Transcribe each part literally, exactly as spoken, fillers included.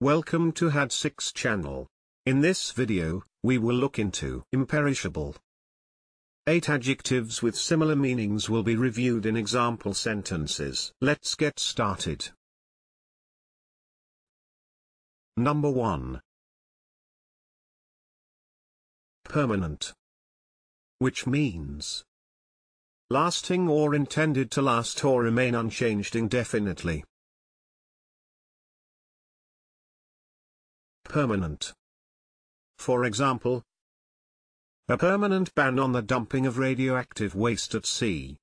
Welcome to Had Six Channel. In this video, we will look into imperishable. Eight adjectives with similar meanings will be reviewed in example sentences. Let's get started. Number one. Permanent. Which means lasting or intended to last or remain unchanged indefinitely. Permanent. For example, a permanent ban on the dumping of radioactive waste at sea.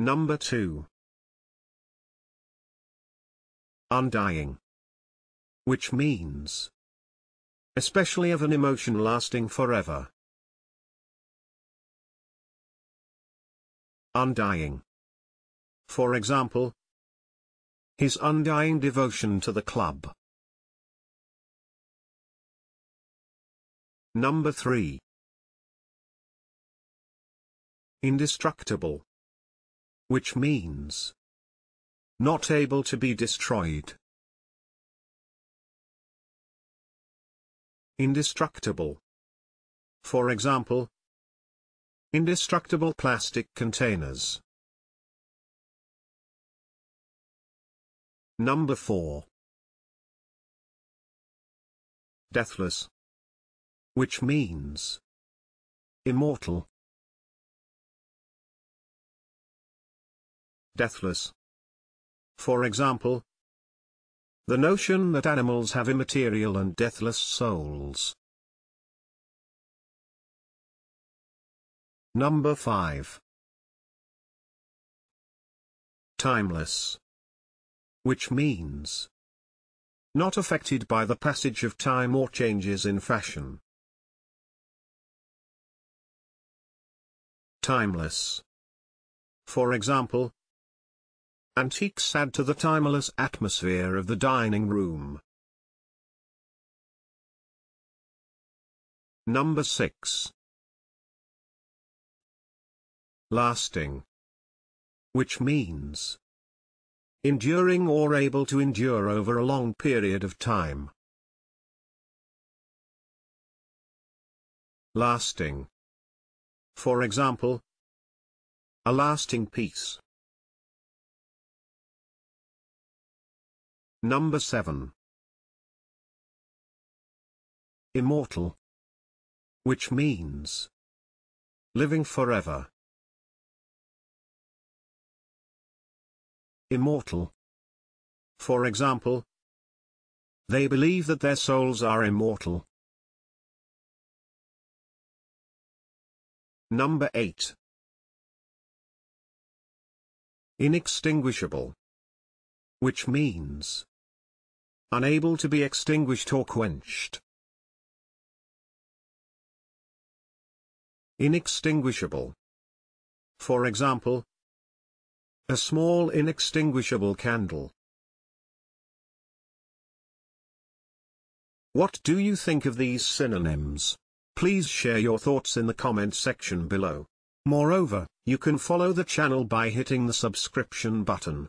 Number two. Undying. Which means especially of an emotion lasting forever. Undying. For example, his undying devotion to the club. Number three. Indestructible. Which means not able to be destroyed. Indestructible. For example, indestructible plastic containers. Number four. Deathless. Which means immortal. Deathless. For example, the notion that animals have immaterial and deathless souls. Number five. Timeless. Which means not affected by the passage of time or changes in fashion. Timeless. For example, antiques add to the timeless atmosphere of the dining room. Number six. Lasting. Which means enduring or able to endure over a long period of time. Lasting. For example, a lasting peace. Number seven. Immortal. Which means living forever. Immortal. For example, they believe that their souls are immortal. Number eight. Inextinguishable. Which means unable to be extinguished or quenched. Inextinguishable. For example, a small inextinguishable candle. What do you think of these synonyms? Please share your thoughts in the comment section below. Moreover, you can follow the channel by hitting the subscription button.